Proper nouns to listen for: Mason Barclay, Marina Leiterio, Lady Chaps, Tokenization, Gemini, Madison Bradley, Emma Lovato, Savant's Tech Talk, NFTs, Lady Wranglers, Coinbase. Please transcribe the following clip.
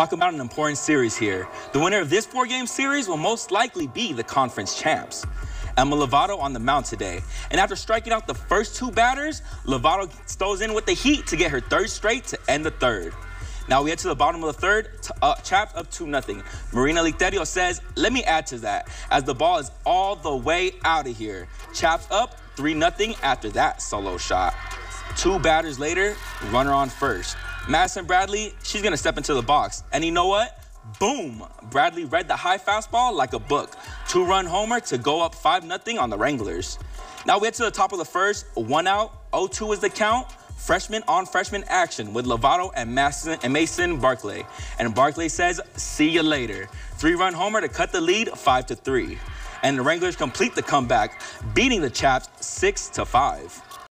talk about an important series here. The winner of this four-game series will most likely be the conference champs. Emma Lovato on the mound today, and after striking out the first two batters, Lovato stows in with the heat to get her third straight to end the third. Now we get to the bottom of the third, Chaps up 2-0. Marina Leiterio says, let me add to that, as the ball is all the way out of here. Chaps up 3-0 after that solo shot. Two batters later, runner on first. Madison Bradley, she's gonna step into the box, and you know what? Boom! Bradley read the high fastball like a book. Two-run homer to go up 5-0 on the Wranglers. Now we get to the top of the first, one out, 0-2 is the count. Freshman on freshman action with Lovato and Mason Barclay. And Barclay says, see you later. Three-run homer to cut the lead 5-3. And the Wranglers complete the comeback, beating the Chaps 6-5.